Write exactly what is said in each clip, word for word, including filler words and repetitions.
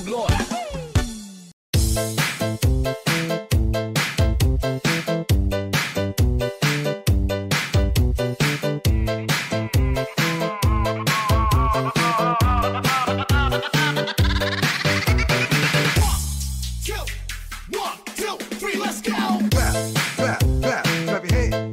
some glory. Clap, clap, clap your hands.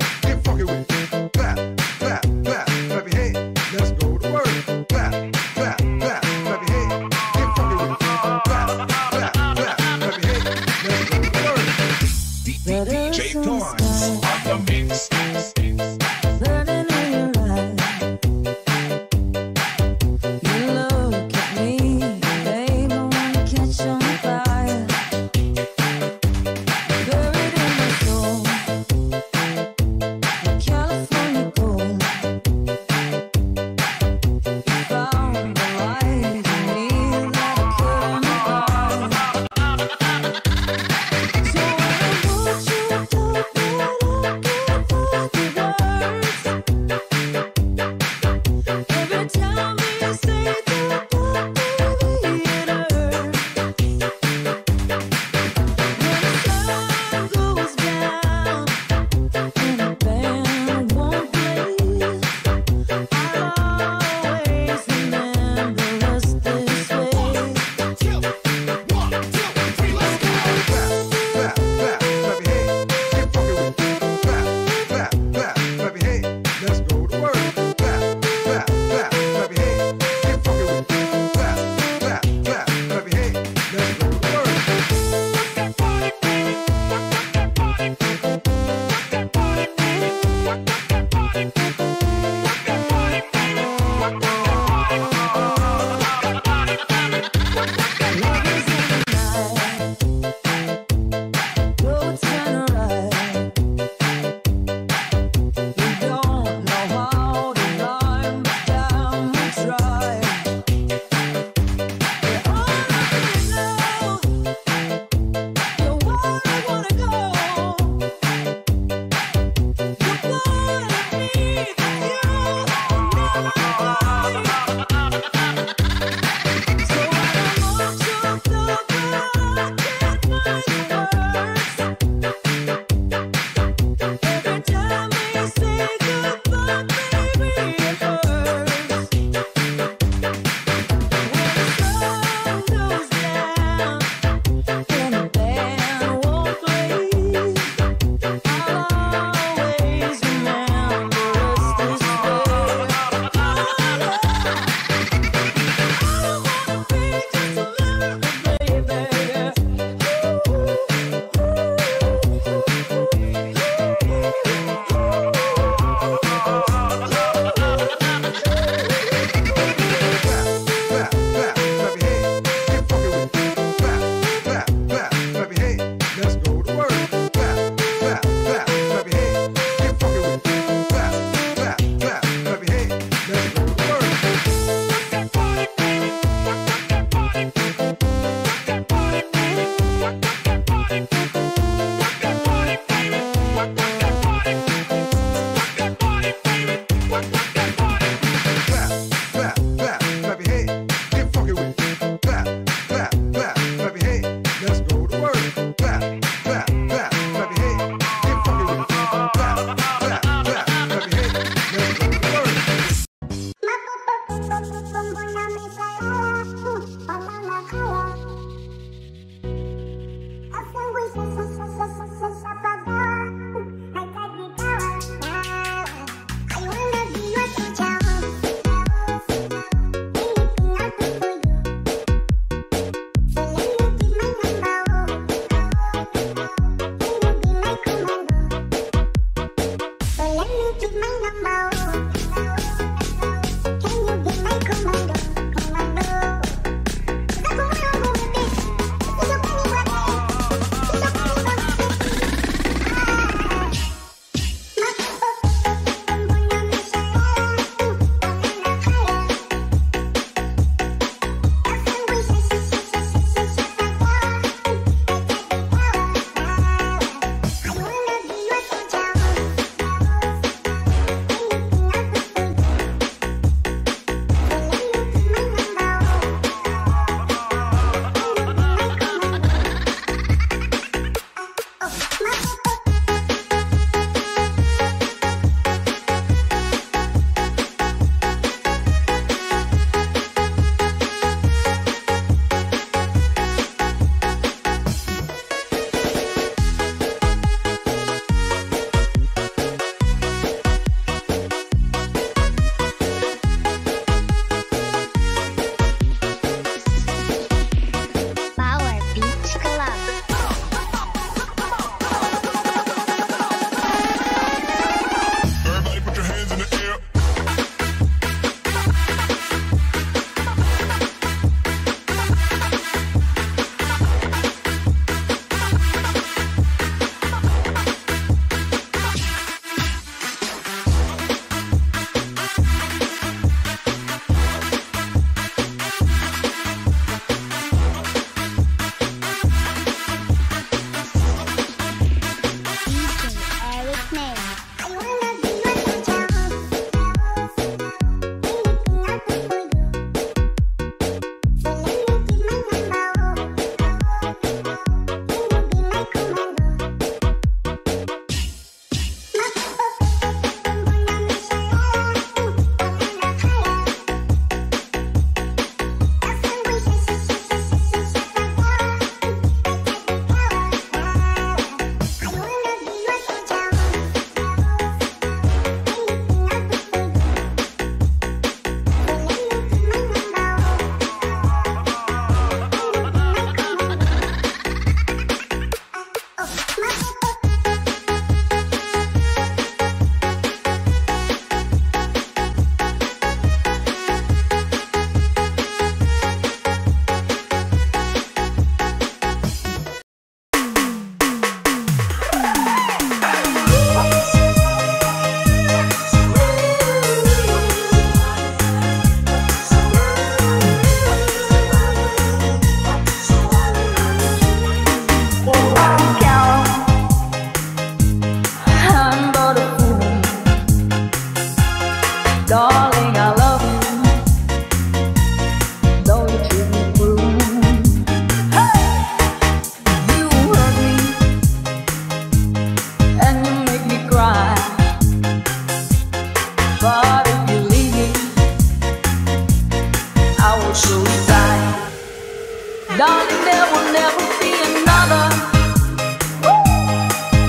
Darling, there will never be another,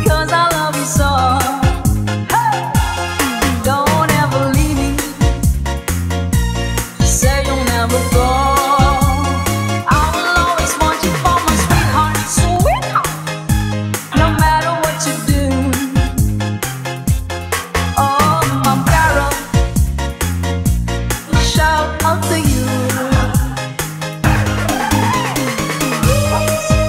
cause I love you so. Hey! Don't ever leave me, you say you'll never go. I will always want you for my sweetheart, sweetheart. No matter what you do, oh, my barrel will shout out to you. Yes.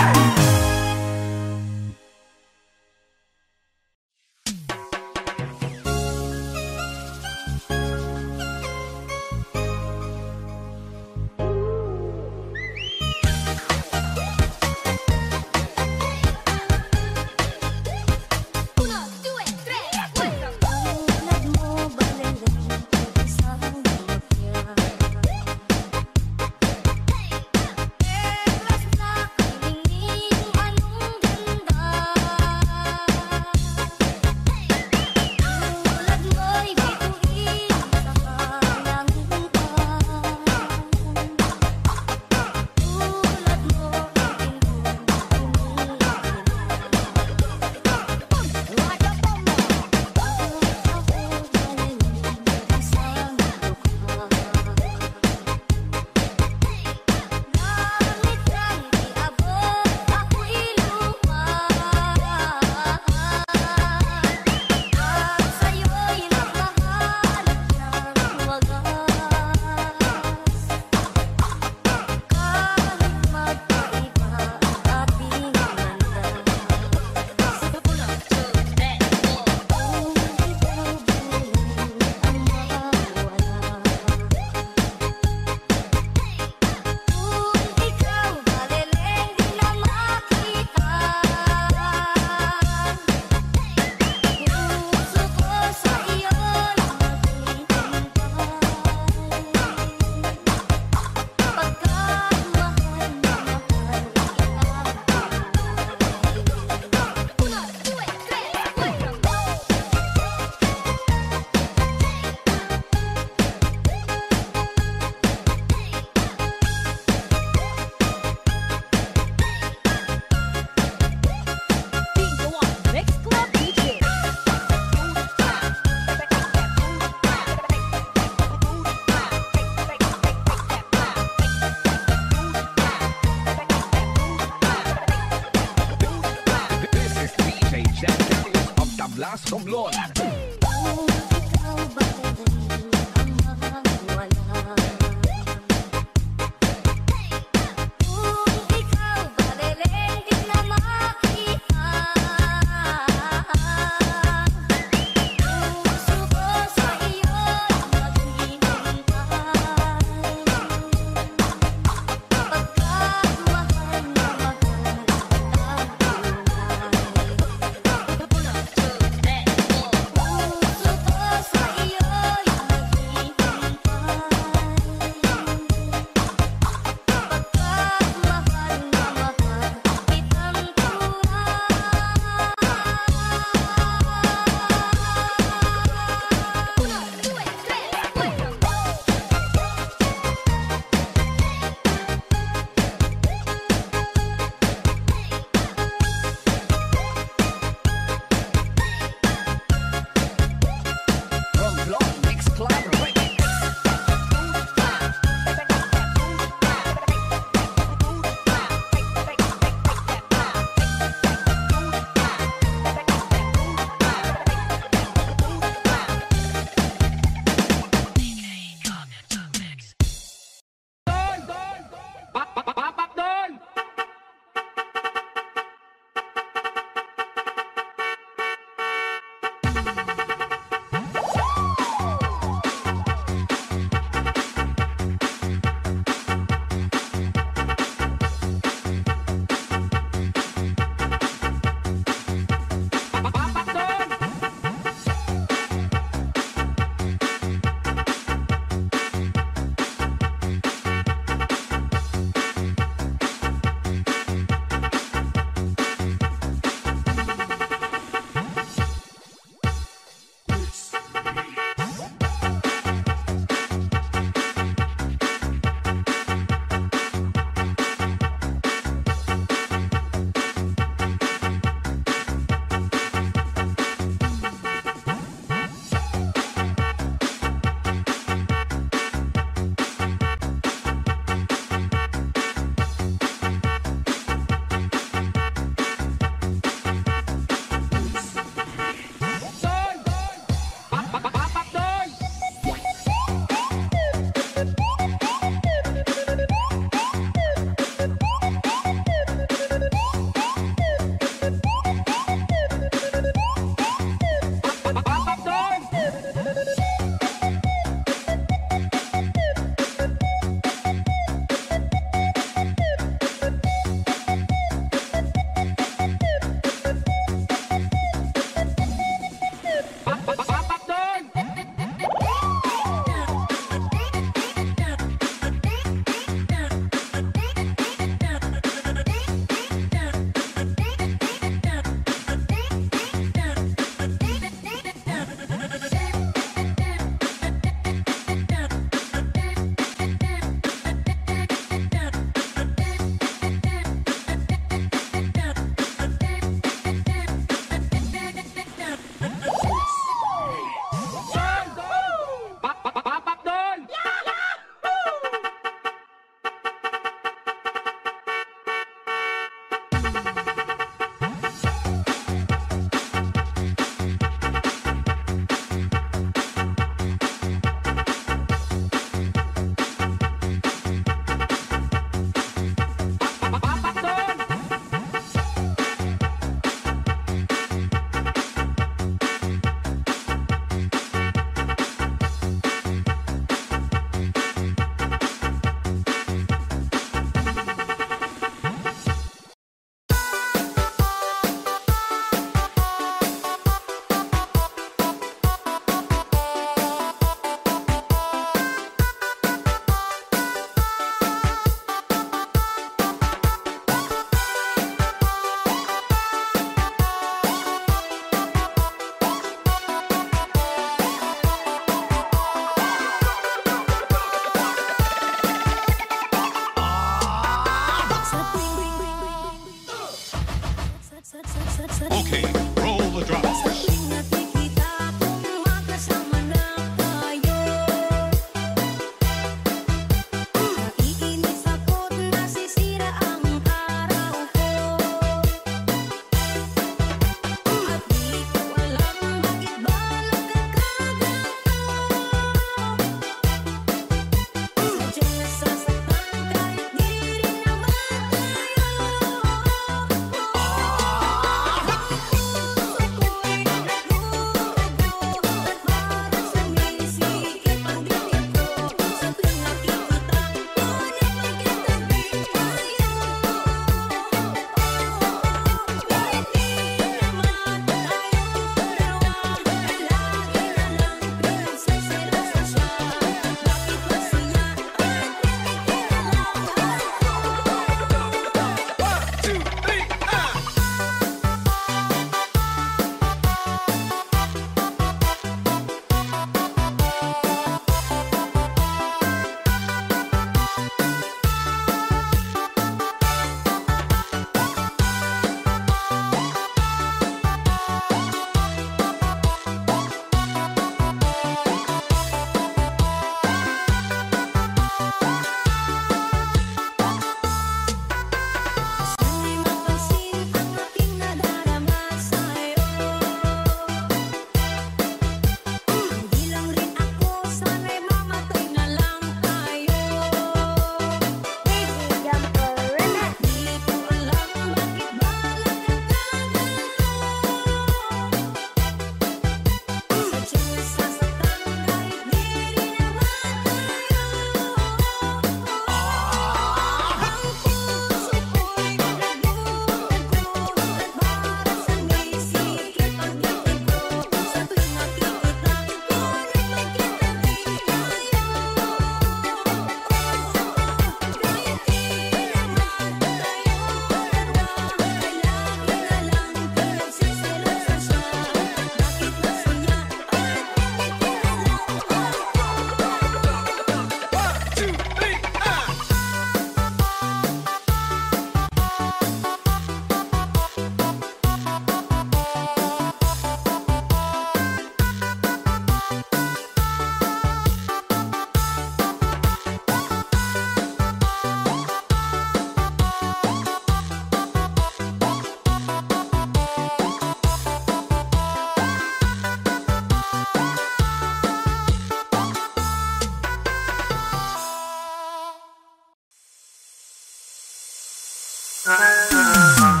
Come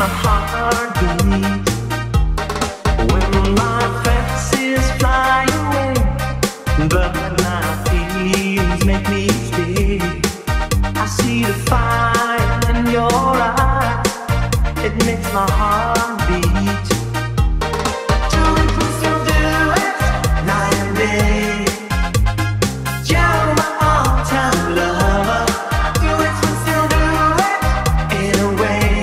my heartbeat. When my fancies fly away, but my feelings make me stay. I see the fire in your eyes, it makes my heart beat. Two people still do it, night and day. You're my all-time lover. Two people still do it, in a way.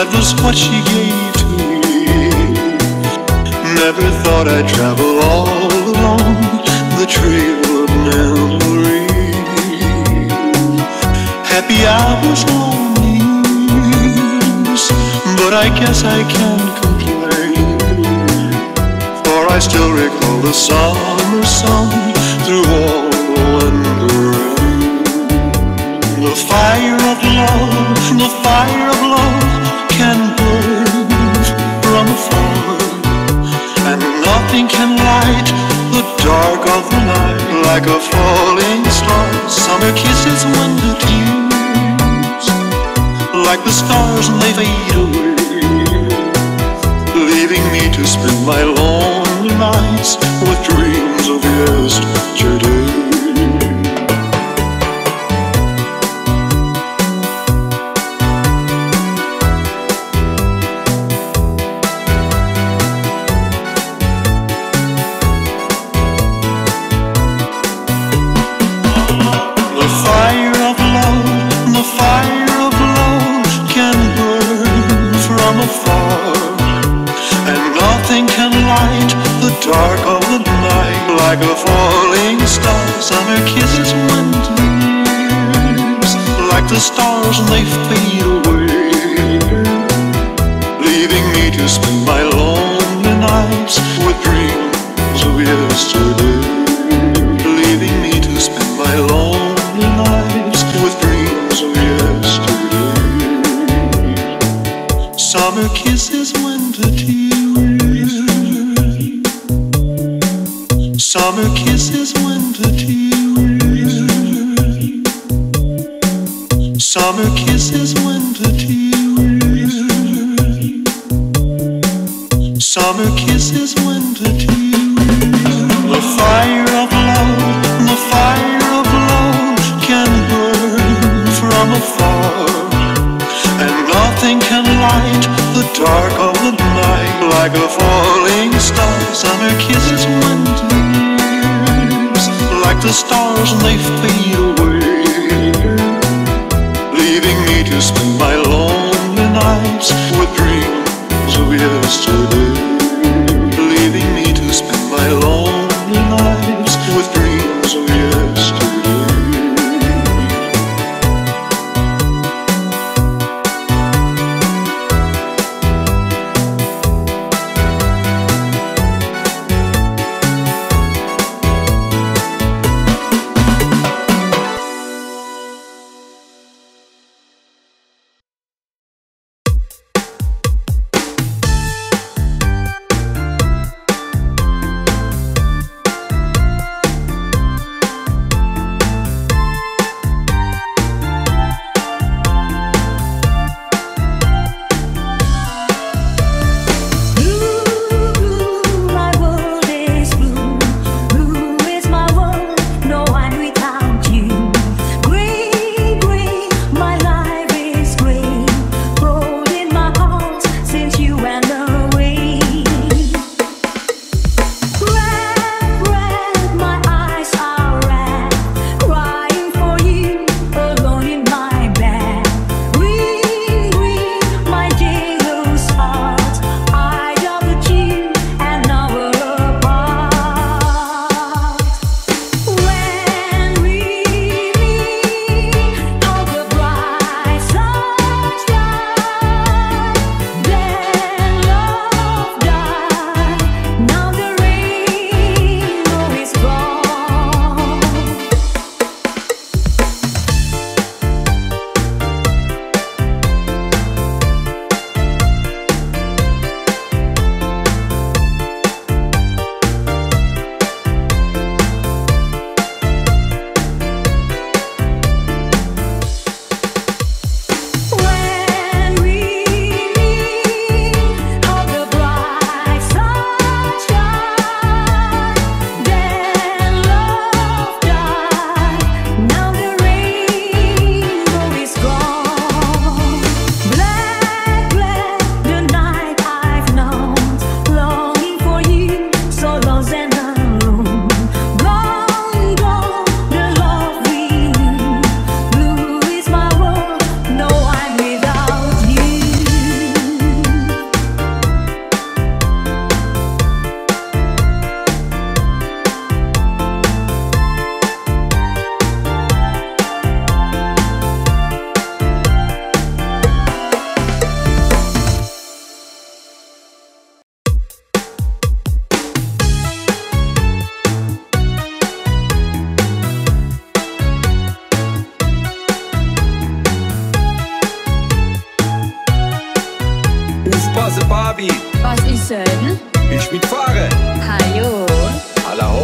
that was what she gave to me. Never thought I'd travel all along the trail of memory. Happy hours, long years, but I guess I can't complain, for I still recall the summer sun through all the wonder. The fire of love, the fire of love can burn from afar, and nothing can light the dark of the night like a falling star. Summer kisses winter tears, like the stars and they fade away, leaving me to spend my lonely nights with dreams of yesterday. Dark of the night, like a falling star. Summer kisses winter tears, like the stars and they fade away, leaving me to spend my lonely nights with dreams of yesterday. Leaving me to spend my lonely nights with dreams of yesterday. Summer kisses winter tears, summer kisses, winter tears. Summer kisses, winter tears. Summer kisses, winter tears. The fire of love, the fire of love can burn from afar, and nothing can light the dark of the night like a falling star. Summer kisses, winter tears, like the stars and they fade away, leaving me to spend my lonely nights with dreams of yesterday. Leaving me to spend my lonely nights with dreams of passe Barbie. Was ist denn? Ich mitfahre. Hallo. Hallo.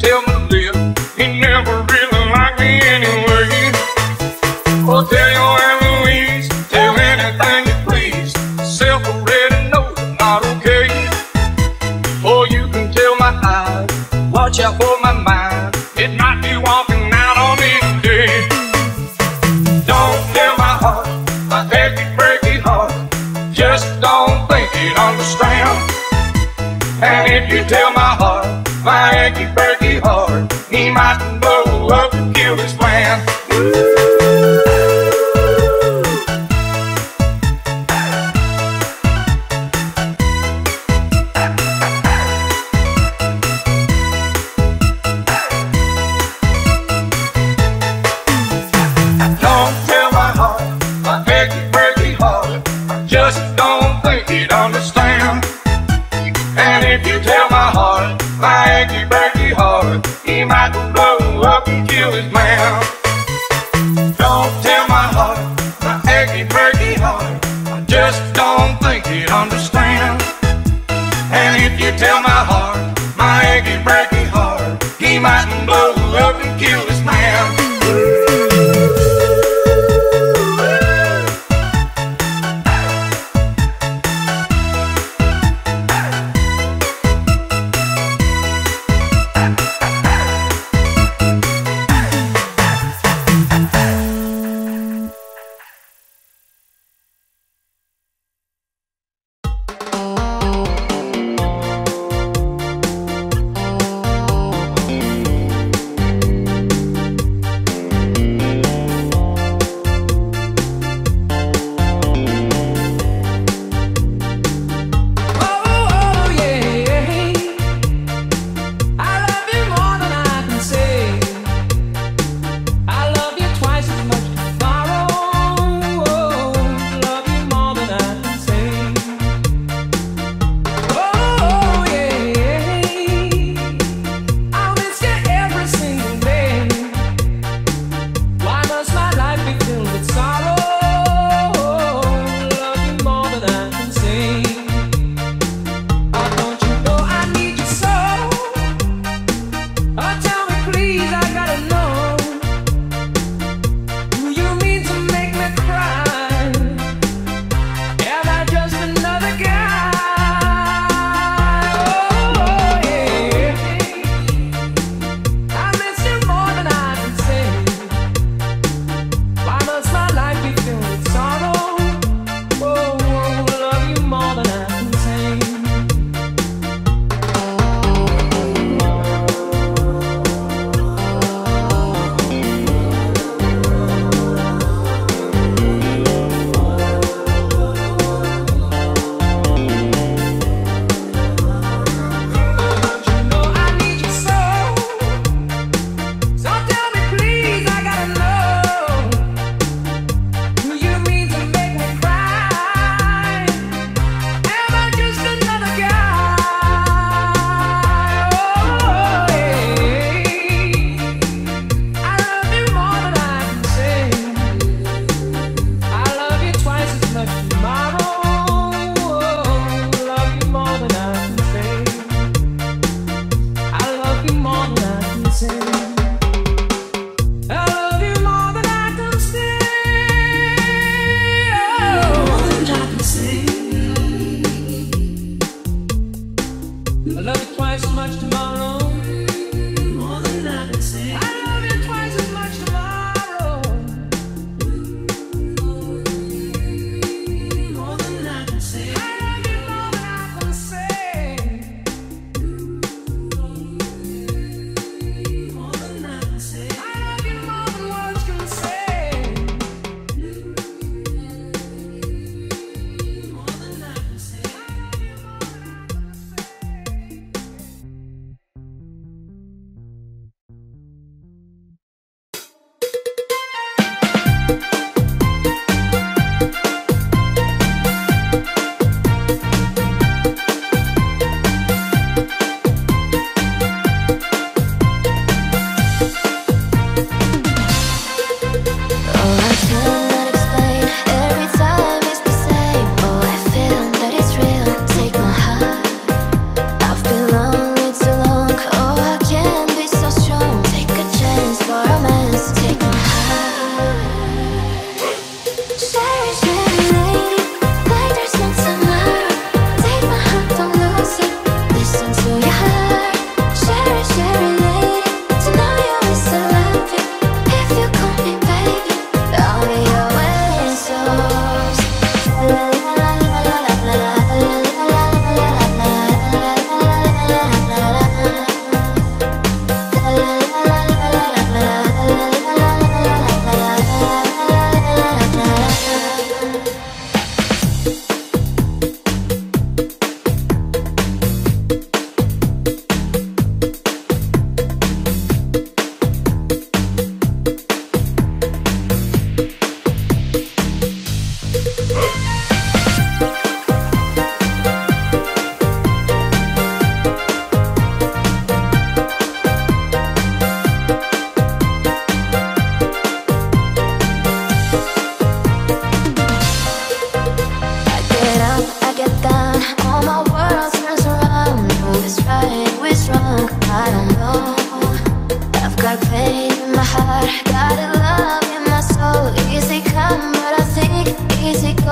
Tell me understand. And if you tell my heart, my achy-breaky heart, he mightn't blow up and kill his plan. If you tell my heart, my achy-breaky heart, he might blow up and kill his man. Don't tell my heart, my achy-breaky heart, I just don't think he'd understand. And if you tell my heart, my achy-breaky heart, he mightn't blow up and kill his man.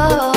oh.